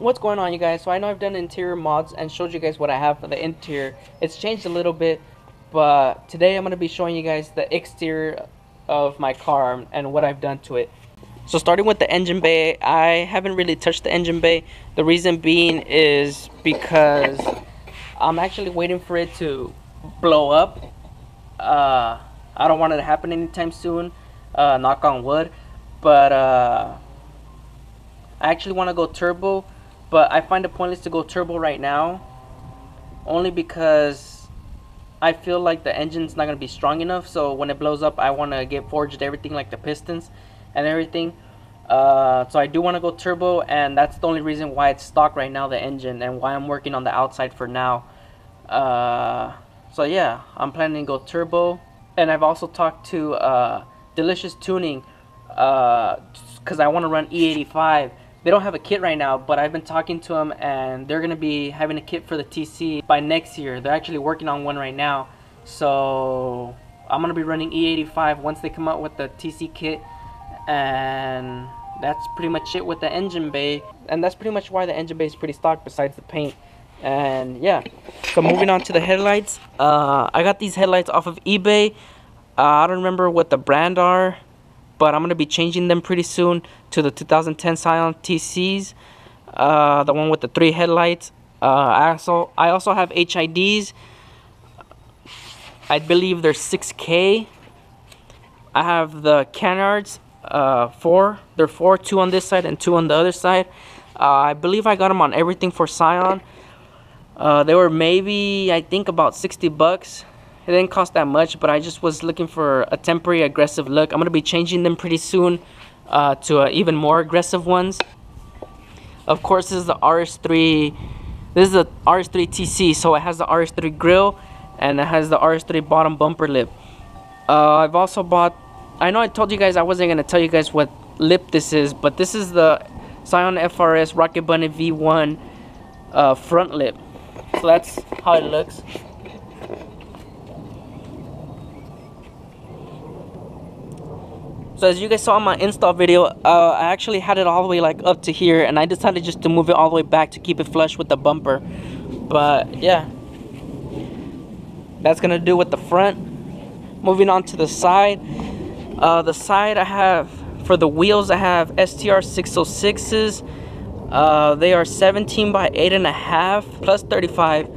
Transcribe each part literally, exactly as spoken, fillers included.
What's going on, you guys? So I know I've done interior mods and showed you guys what I have for the interior. It's changed a little bit, but today I'm going to be showing you guys the exterior of my car and what I've done to it. So starting with the engine bay, I haven't really touched the engine bay. The reason being is because I'm actually waiting for it to blow up. Uh, I don't want it to happen anytime soon, uh, knock on wood, but uh, I actually want to go turbo. But I find it pointless to go turbo right now, only because I feel like the engine's not going to be strong enough. So when it blows up, I want to get forged everything, like the pistons and everything. Uh, so I do want to go turbo, and that's the only reason why it's stock right now, the engine, and why I'm working on the outside for now. Uh, so yeah, I'm planning to go turbo. And I've also talked to uh, Delicious Tuning, because uh, I want to run E eighty-five. They don't have a kit right now, but I've been talking to them, and they're going to be having a kit for the T C by next year. They're actually working on one right now. So I'm going to be running E eighty-five once they come out with the T C kit. And that's pretty much it with the engine bay. And that's pretty much why the engine bay is pretty stock, besides the paint. And yeah, so moving on to the headlights. Uh, I got these headlights off of eBay. Uh, I don't remember what the brand are, but I'm going to be changing them pretty soon to the two thousand ten Scion T Cs, uh, the one with the three headlights. Uh, I, also, I also have H I Ds. I believe they're six K. I have the canards, uh, four. They're four, two on this side and two on the other side. Uh, I believe I got them on everything for Scion. Uh, they were maybe, I think, about sixty bucks. It didn't cost that much, but I just was looking for a temporary aggressive look. I'm going to be changing them pretty soon uh, to uh, even more aggressive ones. Of course, this is the R S three. This is the R S three T C, so it has the R S three grille, and it has the R S three bottom bumper lip. Uh, I've also bought... I know I told you guys I wasn't going to tell you guys what lip this is, but this is the Scion F R S Rocket Bunny V one uh, front lip. So that's how it looks. So as you guys saw in my install video, uh, I actually had it all the way like up to here, and I decided just to move it all the way back to keep it flush with the bumper. But yeah, that's gonna do with the front. Moving on to the side. Uh, the side I have, for the wheels, I have S T R six oh sixes. Uh, they are seventeen by eight and a half plus thirty-five,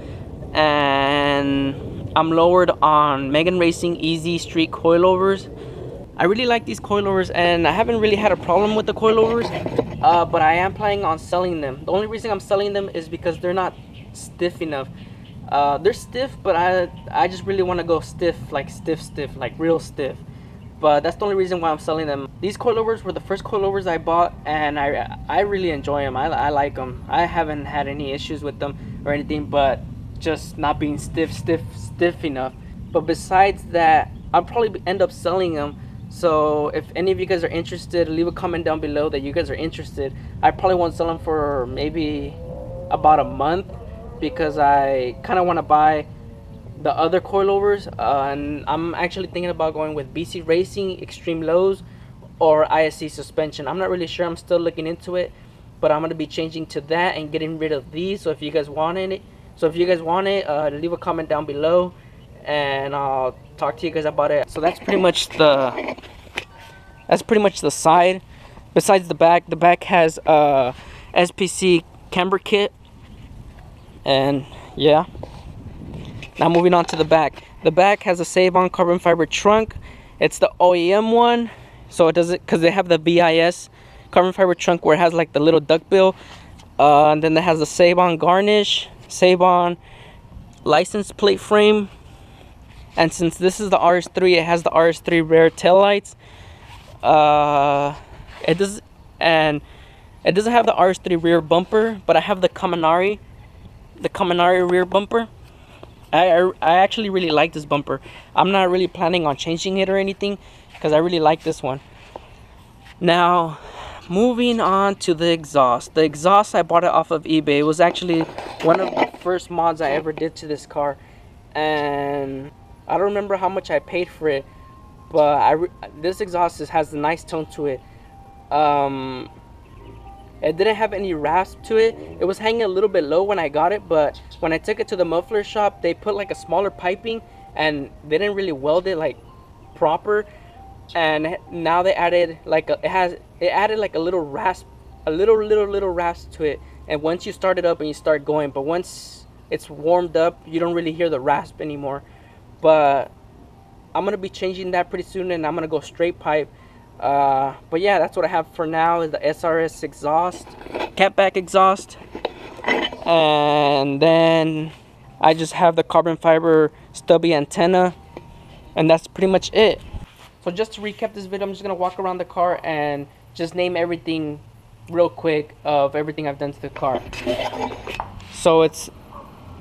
and I'm lowered on Megan Racing Easy Street coilovers. I really like these coilovers, and I haven't really had a problem with the coilovers, uh, but I am planning on selling them. The only reason I'm selling them is because they're not stiff enough. Uh, they're stiff, but I I just really want to go stiff, like stiff, stiff, like real stiff. But that's the only reason why I'm selling them. These coilovers were the first coilovers I bought, and I I really enjoy them. I, I like them. I haven't had any issues with them or anything, but just not being stiff, stiff, stiff enough. But besides that, I'll probably end up selling them. So if any of you guys are interested, leave a comment down below that you guys are interested. I probably won't sell them for maybe about a month, because I kind of want to buy the other coilovers, uh, and I'm actually thinking about going with B C Racing Extreme Lows or I S C Suspension. I'm not really sure. I'm still looking into it, but I'm going to be changing to that and getting rid of these. So if you guys want it, so if you guys want it, uh, leave a comment down below, and I'll talk to you guys about it. So that's pretty much the that's pretty much the side. Besides the back, the back has uh S P C camber kit, and yeah. Now moving on to the back. The back has a Seibon carbon fiber trunk. It's the O E M one, so it doesn't, because they have the B I S carbon fiber trunk where it has like the little duckbill, uh, and then it has the Seibon garnish, Seibon license plate frame. And since this is the R S three, it has the R S three rear taillights. Uh, it does, and it doesn't have the R S three rear bumper, but I have the Kaminari, the Kaminari rear bumper. I, I, I actually really like this bumper. I'm not really planning on changing it or anything, because I really like this one. Now, moving on to the exhaust. The exhaust, I bought it off of eBay. It was actually one of the first mods I ever did to this car, and I don't remember how much I paid for it, but I re this exhaust has a nice tone to it. Um, It didn't have any rasp to it. It was hanging a little bit low when I got it, but when I took it to the muffler shop, they put like a smaller piping and they didn't really weld it like proper. And now they added like a, it has it added like a little rasp, a little little little rasp to it. And once you start it up and you start going, but once it's warmed up, you don't really hear the rasp anymore. But I'm gonna be changing that pretty soon, and I'm gonna go straight pipe. Uh, but yeah, that's what I have for now, is the S R S exhaust, catback exhaust, and then I just have the carbon fiber stubby antenna, and that's pretty much it. So just to recap this video, I'm just gonna walk around the car and just name everything real quick of everything I've done to the car. So it's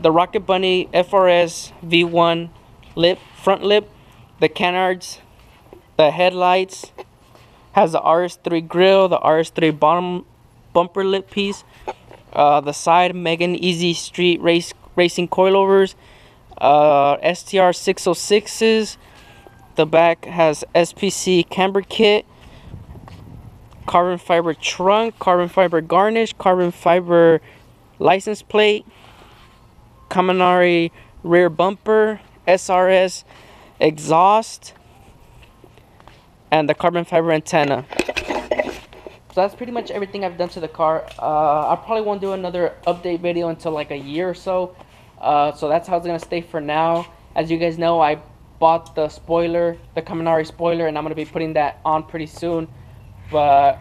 the Rocketbunny F R S V one lip, front lip, the canards, the headlights, has the R S three grille, the R S three bottom bumper lip piece, uh, the side Megan Easy Street race racing coilovers, uh, S T R six oh sixes, the back has S P C camber kit, carbon fiber trunk, carbon fiber garnish, carbon fiber license plate, Kaminari rear bumper, S R S exhaust, and the carbon fiber antenna. So that's pretty much everything I've done to the car. Uh, I probably won't do another update video until like a year or so. Uh, so that's how it's gonna stay for now. As you guys know, I bought the spoiler, the Kaminari spoiler, and I'm gonna be putting that on pretty soon. But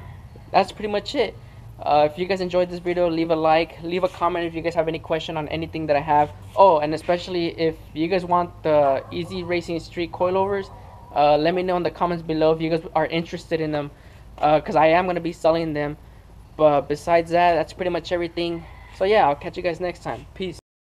that's pretty much it. Uh, if you guys enjoyed this video, leave a like, leave a comment if you guys have any question on anything that I have. Oh, and especially if you guys want the Easy Racing Street coilovers, Uh, let me know in the comments below if you guys are interested in them, because uh, I am going to be selling them. But besides that, that's pretty much everything. So yeah, I'll catch you guys next time. Peace.